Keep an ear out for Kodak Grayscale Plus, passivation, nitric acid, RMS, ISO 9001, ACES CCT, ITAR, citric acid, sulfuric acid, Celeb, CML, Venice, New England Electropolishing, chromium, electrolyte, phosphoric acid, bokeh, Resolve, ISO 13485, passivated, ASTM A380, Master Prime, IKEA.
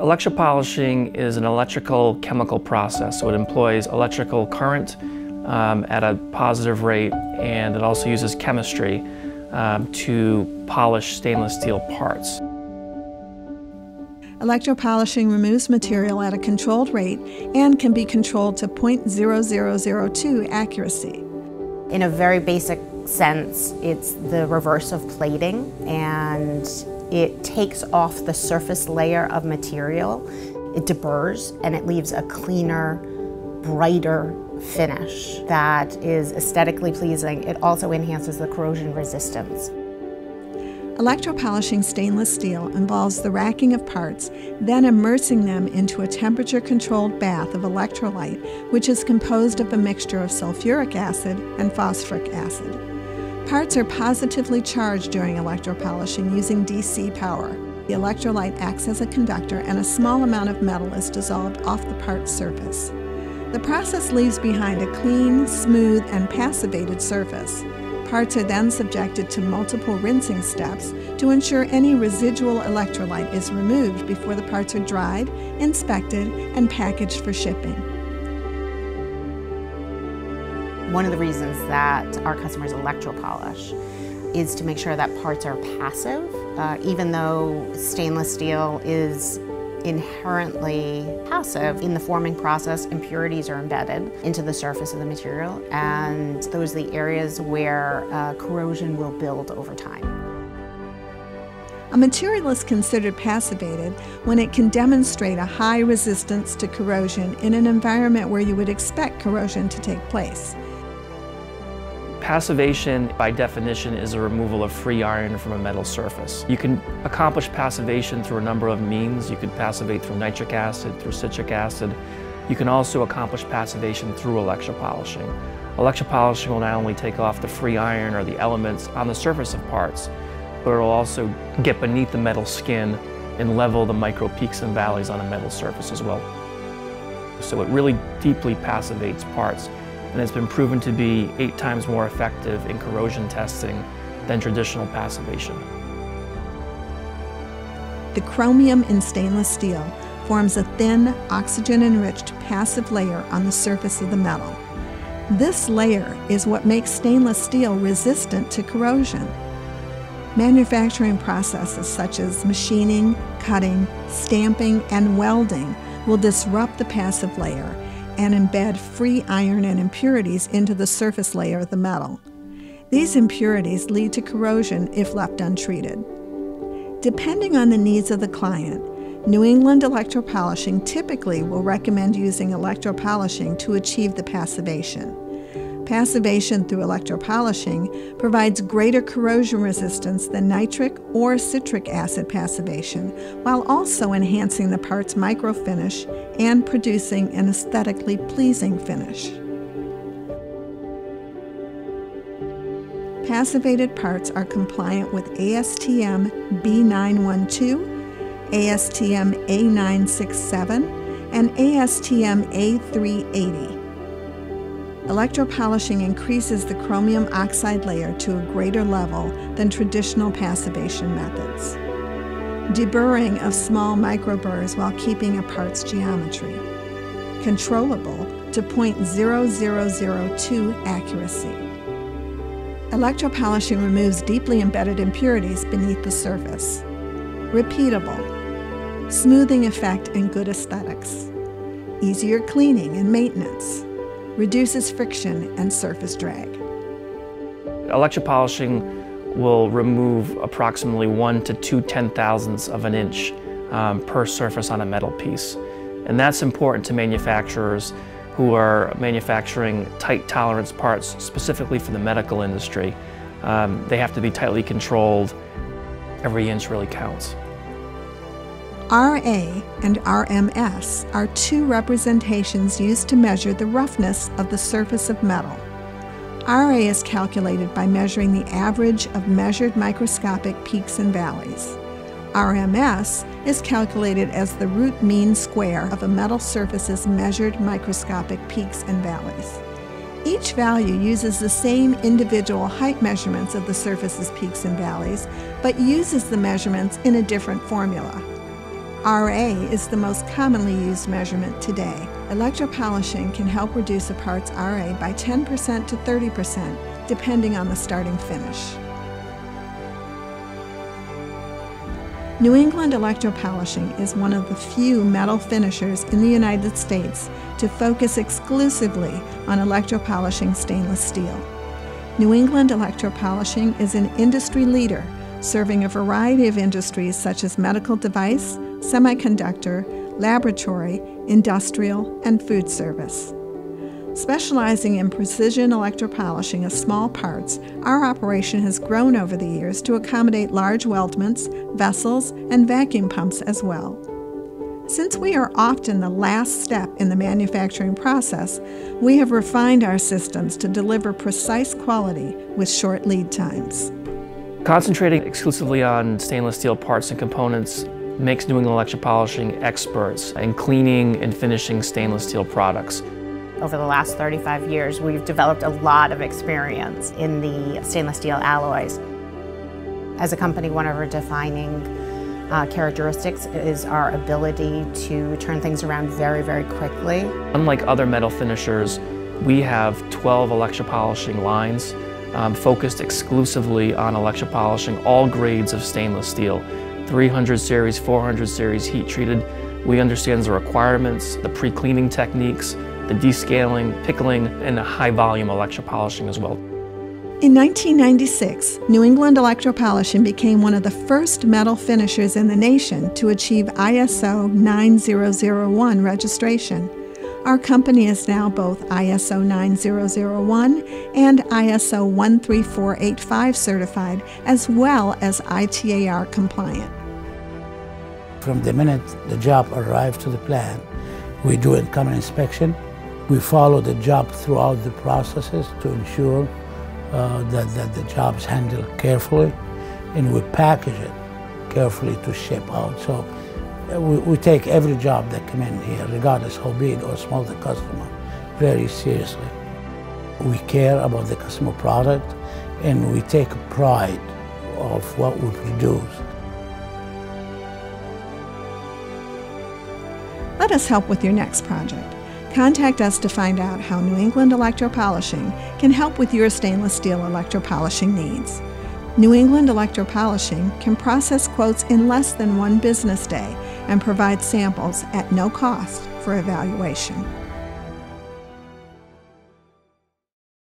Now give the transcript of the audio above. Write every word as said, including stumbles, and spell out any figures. Electropolishing is an electrical chemical process, so it employs electrical current um, at a positive rate, and it also uses chemistry um, to polish stainless steel parts. Electropolishing removes material at a controlled rate and can be controlled to zero point zero zero zero two accuracy. In a very basic sense, it's the reverse of plating, and it takes off the surface layer of material, it deburrs, and it leaves a cleaner, brighter finish that is aesthetically pleasing. It also enhances the corrosion resistance. Electropolishing stainless steel involves the racking of parts, then immersing them into a temperature-controlled bath of electrolyte, which is composed of a mixture of sulfuric acid and phosphoric acid. Parts are positively charged during electropolishing using D C power. The electrolyte acts as a conductor, and a small amount of metal is dissolved off the part's surface. The process leaves behind a clean, smooth, and passivated surface. Parts are then subjected to multiple rinsing steps to ensure any residual electrolyte is removed before the parts are dried, inspected, and packaged for shipping. One of the reasons that our customers electropolish is to make sure that parts are passive, uh, even though stainless steel is inherently passive. In the forming process, impurities are embedded into the surface of the material, and those are the areas where uh, corrosion will build over time. A material is considered passivated when it can demonstrate a high resistance to corrosion in an environment where you would expect corrosion to take place. Passivation, by definition, is a removal of free iron from a metal surface. You can accomplish passivation through a number of means. You can passivate through nitric acid, through citric acid. You can also accomplish passivation through electropolishing. Electropolishing will not only take off the free iron or the elements on the surface of parts, but it will also get beneath the metal skin and level the micro peaks and valleys on a metal surface as well. So it really deeply passivates parts, and it's been proven to be eight times more effective in corrosion testing than traditional passivation. The chromium in stainless steel forms a thin, oxygen-enriched passive layer on the surface of the metal. This layer is what makes stainless steel resistant to corrosion. Manufacturing processes such as machining, cutting, stamping, and welding will disrupt the passive layer and embed free iron and impurities into the surface layer of the metal. These impurities lead to corrosion if left untreated. Depending on the needs of the client, New England Electropolishing typically will recommend using electropolishing to achieve the passivation. Passivation through electropolishing provides greater corrosion resistance than nitric or citric acid passivation, while also enhancing the part's microfinish and producing an aesthetically pleasing finish. Passivated parts are compliant with A S T M B nine one two, A S T M A nine six seven, and A S T M A three eighty. Electropolishing increases the chromium oxide layer to a greater level than traditional passivation methods. Deburring of small microburrs while keeping a part's geometry. Controllable to zero point zero zero zero two accuracy. Electropolishing removes deeply embedded impurities beneath the surface. Repeatable. Smoothing effect and good aesthetics. Easier cleaning and maintenance. Reduces friction and surface drag. Electropolishing will remove approximately one to two ten thousandths of an inch um, per surface on a metal piece. And that's important to manufacturers who are manufacturing tight tolerance parts specifically for the medical industry. Um, they have to be tightly controlled. Every inch really counts. R A and R M S are two representations used to measure the roughness of the surface of metal. R A is calculated by measuring the average of measured microscopic peaks and valleys. R M S is calculated as the root mean square of a metal surface's measured microscopic peaks and valleys. Each value uses the same individual height measurements of the surface's peaks and valleys, but uses the measurements in a different formula. R A is the most commonly used measurement today. Electropolishing can help reduce a part's R A by ten percent to thirty percent, depending on the starting finish. New England Electropolishing is one of the few metal finishers in the United States to focus exclusively on electropolishing stainless steel. New England Electropolishing is an industry leader, serving a variety of industries such as medical device, semiconductor, laboratory, industrial, and food service. Specializing in precision electropolishing of small parts, our operation has grown over the years to accommodate large weldments, vessels, and vacuum pumps as well. Since we are often the last step in the manufacturing process, we have refined our systems to deliver precise quality with short lead times. Concentrating exclusively on stainless steel parts and components makes New England Electropolishing experts in cleaning and finishing stainless steel products. Over the last thirty-five years, we've developed a lot of experience in the stainless steel alloys. As a company, one of our defining uh, characteristics is our ability to turn things around very, very quickly. Unlike other metal finishers, we have twelve electropolishing lines um, focused exclusively on electropolishing all grades of stainless steel, three hundred series, four hundred series, heat-treated. We understand the requirements, the pre-cleaning techniques, the descaling, pickling, and the high-volume electropolishing as well. In nineteen ninety-six, New England Electropolishing became one of the first metal finishers in the nation to achieve I S O nine thousand one registration. Our company is now both I S O nine thousand one and I S O one three four eight five certified, as well as I T A R compliant. From the minute the job arrived to the plant, we do in-common inspection. We follow the job throughout the processes to ensure uh, that, that the job's handled carefully, and we package it carefully to ship out. So uh, we, we take every job that comes in here, regardless how big or small the customer, very seriously. We care about the customer product, and we take pride of what we produce. Let us help with your next project. Contact us to find out how New England Electropolishing can help with your stainless steel electropolishing needs. New England Electropolishing can process quotes in less than one business day and provide samples at no cost for evaluation.